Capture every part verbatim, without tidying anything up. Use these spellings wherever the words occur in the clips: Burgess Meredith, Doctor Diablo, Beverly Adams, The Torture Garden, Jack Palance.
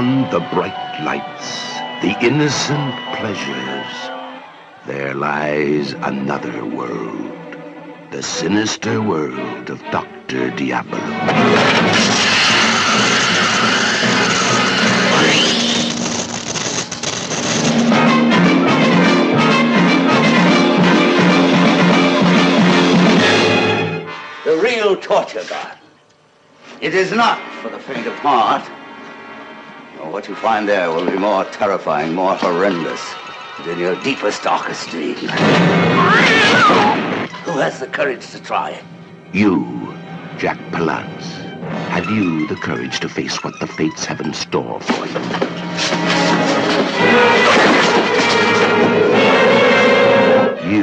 beyond the bright lights, the innocent pleasures, there lies another world, the sinister world of Doctor Diablo. The real Torture Garden. It is not for the faint of heart. Or what you find there will be more terrifying, more horrendous. In your deepest, darkest dream. Who has the courage to try it? You, Jack Palance. Have you the courage to face what the fates have in store for you?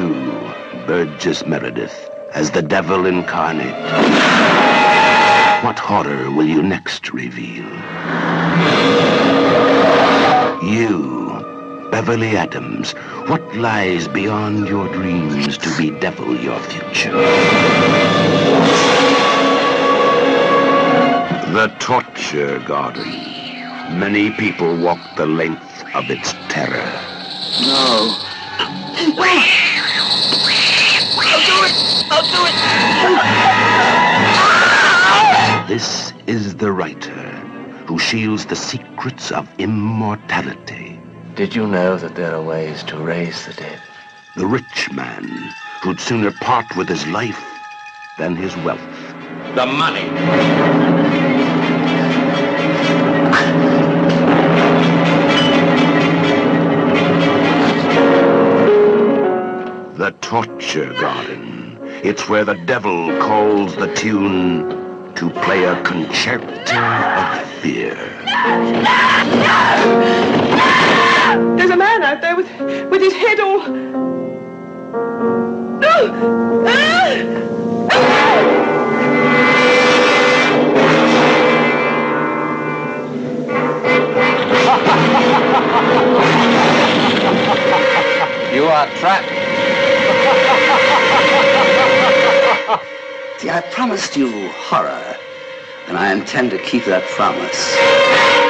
You, Burgess Meredith, as the devil incarnate. What horror will you next reveal? You, Beverly Adams, what lies beyond your dreams to bedevil your future? The Torture Garden. Many people walk the length of its terror. No. I'll do it! I'll do it! This is the writer who shields the secrets of immortality. Did you know that there are ways to raise the dead? The rich man who'd sooner part with his life than his wealth. The money. The Torture Garden. It's where the devil calls the tune to play a concerto of fear. No, no, no, no. There's a man out there with, with his head all... No! Ah! Ah! You are trapped. See, I promised you horror, and I intend to keep that promise.